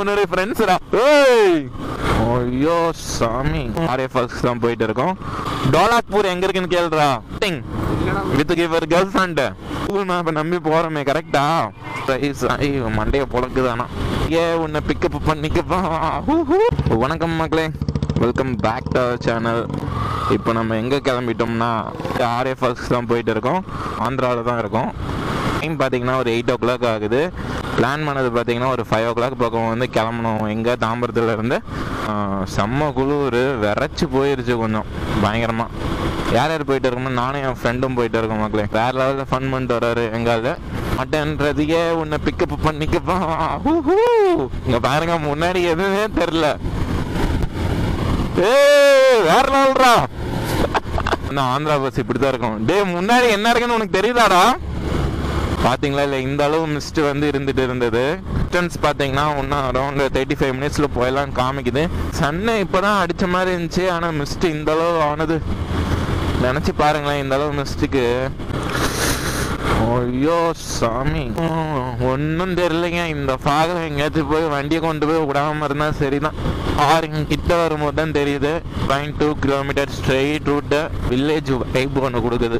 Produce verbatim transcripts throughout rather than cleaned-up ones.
ஒன்னு ஃப்ரெண்ட்ஸ் ஏய் ஐயோ சாமி ஆரே ஃபால்ஸ் தான் போயிட்டு இருக்கோம். டோலாக்பூர் எங்க இருக்குன்னு கேளுடா with giver girlfriend Google map நம்பி போறமே கரெக்ட்டா ரைஸ் ஐயோ மண்டைய பொளக்குதானா ஏ உன்னை பிக்கப் பண்ணிக்கப்பா. வணக்கம் மக்களே, welcome back to our channel. இப்போ நம்ம எங்கே கிளம்பிட்டோம்னா ஆரே ஃபால்ஸ் தான் போயிட்டு இருக்கோம். ஆந்திராவில் தான் இருக்கோம். டைம் பார்த்தீங்கன்னா ஒரு எயிட் ஓ கிளாக் ஆகுது. பிளான் பண்ணது பார்த்தீங்கன்னா ஒரு ஃபைவ் ஓ கிளாக் பக்கம் வந்து கிளம்பணும். எங்கே தாம்பரத்தில் இருந்து செம்ம குளிர் விரைச்சி போயிடுச்சு கொஞ்சம் பயங்கரமாக. யார் யார் போயிட்டு இருக்கோம்னா நானும் என் ஃப்ரெண்டும் போயிட்டு இருக்கோம் மக்களே. வேறு லெவலில் ஃபன் பண்ணிட்டு வர்றாரு எங்காவது மட்டன்றதுக்கே உன்னை பிக்கப் பண்ணிக்கப்பா. இங்கே பாருங்க முன்னாடி எதுவுமே தெரில. ஏ வேற லெவல்ரா இந்த ஆந்திரா பஸ் இப்படிதான் இருக்கும். டே முன்னாடி என்ன இருக்குன்னு உனக்கு தெரியுதாடா? பார்த்தீங்களா இல்லை இந்த அளவு மிஸ்ட் வந்து இருந்துட்டு இருந்தது. டிஸ்டன்ஸ் பார்த்தீங்கன்னா ஒன்றும் அரௌண்ட் தேர்ட்டி ஃபைவ் மினிட்ஸில் போயிடலான்னு காமிக்குது. சன்னை இப்போ தான் அடித்த மாதிரி இருந்துச்சு. ஆனால் மிஸ்ட்டு இந்த அளவு ஆனது நினச்சி பாருங்களேன். இந்த அளவு மிஸ்ட்டுக்கு ஐயோ சாமி ஒன்றும் தெரியலைங்க. இந்த ஃபாகில் எங்கேயாச்சும் போய் வண்டியை கொண்டு போய் விடாமல் இருந்தால் சரி தான். ஆறு கிட்ட வரும்போது தான் தெரியுது. Point two kilometre straight route village type ஒன்று கொடுக்குது.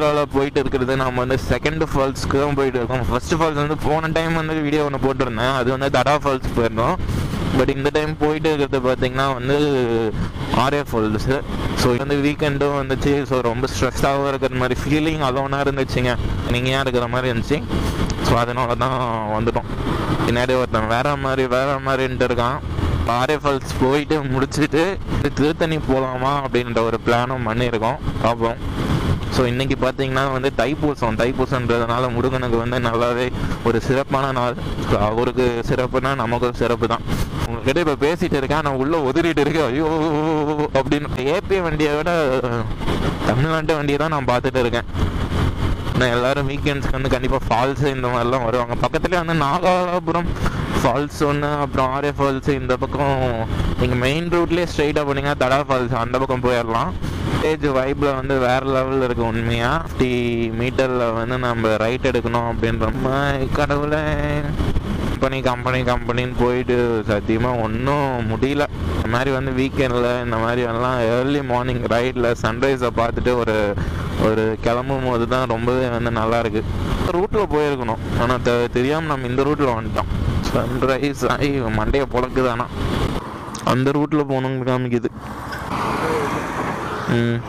கேரளாவில் போயிட்டு இருக்கிறது நம்ம வந்து செகண்ட் ஃபால்ஸ்க்கு தான் போயிட்டு இருக்கோம். ஃபர்ஸ்ட் ஃபால்ஸ் வந்து போன டைம் வந்து வீடியோ ஒன்று போட்டிருந்தேன். அது வந்து தடா ஃபால்ஸ் போயிருந்தோம். பட் இந்த டைம் போயிட்டு இருக்கிறது பார்த்தீங்கன்னா வந்து ஆரே ஃபால்ஸு. ஸோ இது வந்து வீக்கெண்டும் வந்துச்சு. ஸோ ரொம்ப ஸ்ட்ரெஸ்ஸாகவும் இருக்கிற மாதிரி ஃபீலிங் அதோன்னா இருந்துச்சுங்க. நீங்கள் ஏன் இருக்கிற மாதிரி இருந்துச்சு. ஸோ அதனால தான் வந்துட்டோம். பின்னாடி ஒருத்தன் வேற மாதிரி வேற மாதிரின்ட்டு இருக்கான். ஆரே ஃபால்ஸ் போயிட்டு முடிச்சுட்டு திருத்தணி போகலாமா அப்படின்ற ஒரு பிளானும் பண்ணியிருக்கோம் பார்ப்போம். ஸோ இன்றைக்கி பார்த்தீங்கன்னா வந்து தைப்பூசம். தைப்பூசன்றதுனால முருகனுக்கு வந்து நல்லாவே ஒரு சிறப்பான நாள். ஸோ அவருக்கு சிறப்புனா நமக்கும் சிறப்பு தான். உங்ககிட்ட இப்போ பேசிகிட்டு இருக்கேன் நான் உள்ளே ஒதுக்கிட்டு இருக்கேன். ஐயோ அப்படின்னு ஏபி வண்டியை விட தமிழ்நாட்டு வண்டியை தான் நான் பார்த்துட்டு இருக்கேன். நான் எல்லோரும் வீக்கெண்ட்ஸ்க்கு வந்து கண்டிப்பாக ஃபால்ஸு இந்த மாதிரிலாம் வருவாங்க. பக்கத்துலேயே வந்து நாகலாபுரம் ஃபால்ஸ் ஒன்று, அப்புறம் ஆரே ஃபால்ஸு. இந்த பக்கம் நீங்கள் மெயின் ரூட்லேயே ஸ்ட்ரெயிட்டாக போனீங்கன்னா தடா ஃபால்ஸ் அந்த பக்கம் போயிடலாம். ஸ்டேஜ் வைப்பில் வந்து வேறு லெவலில் இருக்குது உண்மையாக. ஃபிஃப்டி மீட்டரில் வந்து நம்ம ரைட் எடுக்கணும் அப்படின்றப்ப கடவுளை கம்பெனி கம்பெனி கம்பெனின்னு போயிட்டு சத்தியமாக ஒன்றும் முடியல. இந்த மாதிரி வந்து வீக்கெண்டில் இந்த மாதிரி எல்லாம் ஏர்லி மார்னிங் ரைடில் சன்ரைஸை பார்த்துட்டு ஒரு ஒரு கிளம்பும் போது தான் ரொம்பவே வந்து நல்லாயிருக்கு. ரூட்டில் போயிருக்கணும் ஆனால் தெ தெரியாமல் நம்ம இந்த ரூட்டில் வந்துட்டோம். சன்ரைஸ் ஆகி மண்டையை பொழக்குது. ஆனால் அந்த ரூட்டில் போகணுன்னு காமிக்குது. ம்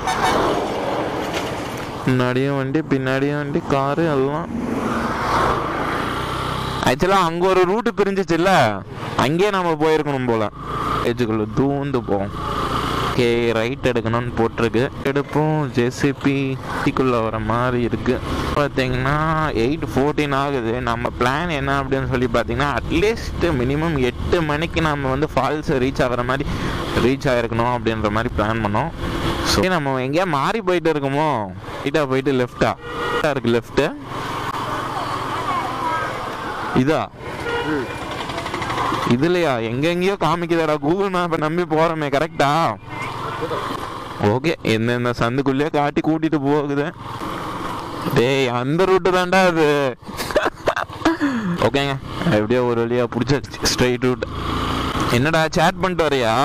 முன்னாடியும் வண்டி பின்னாடியும் வண்டி காரு எல்லாம். ஆக்சுவலாக அங்கே ஒரு ரூட்டு பிரிஞ்சிச்சுல்ல அங்கேயே நம்ம போயிருக்கணும் போல். ஏஜுக்குள்ளே தூந்து போவோம். ஓகே ரைட் எடுக்கணும்னு போட்டிருக்கு. எடுப்போம். ஜேசிபி டீக்குள்ளே வர மாதிரி இருக்குது. பார்த்தீங்கன்னா எயிட் ஃபோர்டீன் ஆகுது. நம்ம பிளான் என்ன அப்படின்னு சொல்லி பார்த்தீங்கன்னா அட்லீஸ்ட் மினிமம் எட்டு மணிக்கு நம்ம வந்து ஃபால்ஸை ரீச் ஆகிற மாதிரி ரீச் ஆகிருக்கணும் அப்படின்ற மாதிரி பிளான் பண்ணோம். ஸோ நம்ம எங்கேயா மாறி போயிட்டு இருக்கோமோ? ரைட்டாக போயிட்டு லெஃப்டா இருக்குது. லெஃப்ட்டு இதா இதுலையா எங்கெங்கேயோ காமிக்குதாடா. கூகுள் மேப்பை நம்பி போகிறோமே கரெக்டா? ஓகே எந்தெந்த சந்துக்குள்ளேயே காட்டி கூட்டிகிட்டு போகுது. டேய் அந்த ரூட்டு தாண்டா அது. ஓகேங்க எப்படியோ ஒரு வழியாக பிடிச்சாச்சு ஸ்ட்ரெயிட் ரூட். என்னடா சேட் பண்ணிட்டு வரையா?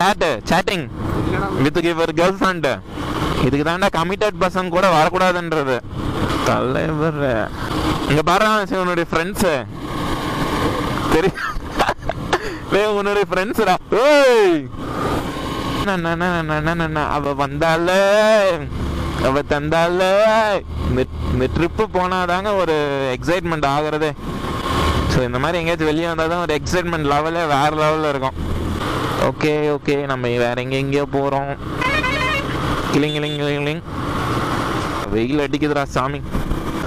Chat chatting with her girlfriend. இதுக்கு தாண்டா கமிட்டட் பர்சன் கூட வரக்கூடாதுன்றது தலைவர். இங்கே பாரு உன்னுடைய ஃப்ரெண்ட்ஸு தெரியும் உன்னுடைய ஃப்ரெண்ட்ஸுடா. ஏய் என்ன அவ வந்தால அவ தந்தால இந்த ட்ரிப்பு போனாதாங்க ஒரு எக்ஸைட்மெண்ட் ஆகுறதே. ஸோ இந்த மாதிரி எங்கேயாச்சும் வெளியே வந்தால் தான் ஒரு எக்ஸைட்மெண்ட் லெவலே வேறு லெவலில் இருக்கும். ஓகே ஓகே நம்ம வேறு எங்கே எங்கேயோ போகிறோம். கிளிங் கிளிங் கிளிங் வெயில் அடிக்குதுடா சாமி.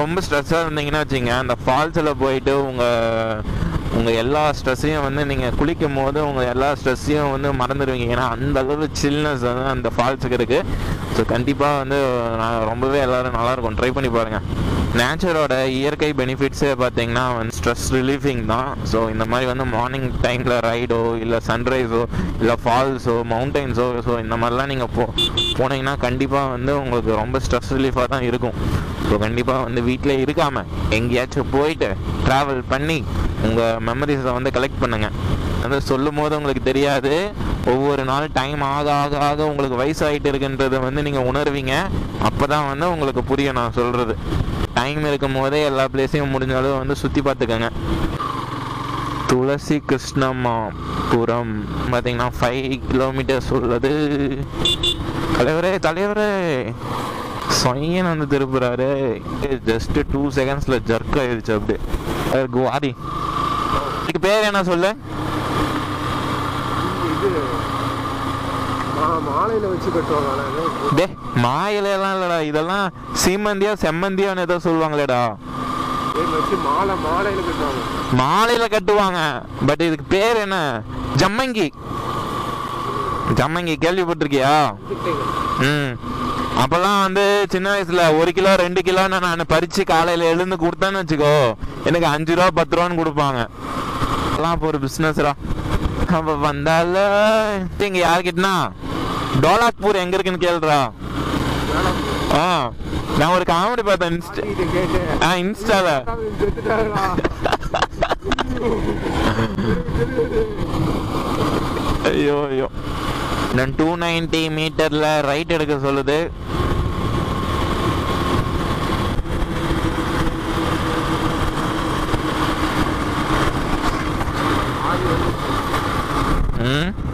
ரொம்ப ஸ்ட்ரெஸ்ஸாக இருந்தீங்கன்னா வச்சுங்க அந்த ஃபால்ஸில் போயிட்டு உங்கள் உங்கள் எல்லா ஸ்ட்ரெஸ்ஸையும் வந்து நீங்கள் குளிக்கும் போது உங்கள் எல்லா ஸ்ட்ரெஸ்ஸையும் வந்து மறந்துடுவீங்க. ஏன்னா அந்த அளவு சில்னஸ் வந்து அந்த ஃபால்ஸுக்கு இருக்குது. ஸோ கண்டிப்பாக வந்து நான் ரொம்பவே எல்லோரும் நல்லாயிருக்கும், ட்ரை பண்ணி பாருங்கள். நேச்சரோட இயற்கை பெனிஃபிட்ஸே பார்த்திங்கன்னா வந்து ஸ்ட்ரெஸ் ரிலீஃபிங் தான். ஸோ இந்த மாதிரி வந்து மார்னிங் டைமில் ரைடோ இல்லை சன்ரைஸோ இல்லை ஃபால்ஸோ மவுண்டெயின்ஸோ ஸோ இந்த மாதிரிலாம் நீங்கள் போ போனீங்கன்னா கண்டிப்பாக வந்து உங்களுக்கு ரொம்ப ஸ்ட்ரெஸ் ரிலீஃபாக தான் இருக்கும். ஸோ கண்டிப்பாக வந்து வீட்டில் இருக்காமல் எங்கேயாச்சும் போயிட்டு ட்ராவல் பண்ணி உங்கள் மெமரிஸை வந்து கலெக்ட் பண்ணுங்கள். வந்து சொல்லும் போது உங்களுக்கு தெரியாது, ஒவ்வொரு நாள் டைம் ஆக ஆக ஆக உங்களுக்கு வயசாகிட்டு இருக்குன்றதை வந்து நீங்கள் உணர்வீங்க. அப்போ தான் வந்து உங்களுக்கு புரியும் நான் சொல்கிறது. டைம் இருக்கும் போதே எல்லா பிளேஸையும் முடிஞ்சாலும் வந்து சுற்றி பார்த்துக்கோங்க. துளசி கிருஷ்ணமாபுரம் பார்த்திங்கன்னா ஃபைவ் கிலோமீட்டர்ஸ் உள்ளது. தலைவரே தலைவரே சையன் வந்து திருப்புறாரு. ஜஸ்ட்டு டூ செகண்ட்ஸில் ஜர்க் ஆயிடுச்சு. அப்படியே குவாரி இதுக்கு பேர் என்ன சொல்லு? மாயிலாம் இல்லடா, இதெல்லாம் சீமந்தியா செம்மந்தியான்னு ஏதோ சொல்லுவாங்களேடா. மாலையில கட்டுவாங்க. பட் இதுக்கு பேர் என்ன? ஜம்மங்கி. ஜம்மங்கி கேள்விப்பட்டிருக்கியா? ம். அப்போல்லாம் வந்து சின்ன வயசில் ஒரு கிலோ ரெண்டு கிலோன்னு நான் பறித்து காலையில் எழுந்து கொடுத்தேன்னு வச்சுக்கோ, எனக்கு அஞ்சு ரூபா பத்து ரூபான்னு கொடுப்பாங்க. அதெல்லாம் அப்போ ஒரு பிஸ்னஸ்ரா. அப்போ வந்தாலும் இங்கே யார்கிட்டனா டோலாக்பூர் எங்கே இருக்குன்னு கேள்றா. ஆ நான் ஒரு காமெடி பார்த்தேன் இன்ஸ்டா ஆ இன்ஸ்டாவில் ஐயோ ஐயோ நான் டூ நைன்டி மீட்டர்ல ரைட் எடுக்க சொல்லுது. ம்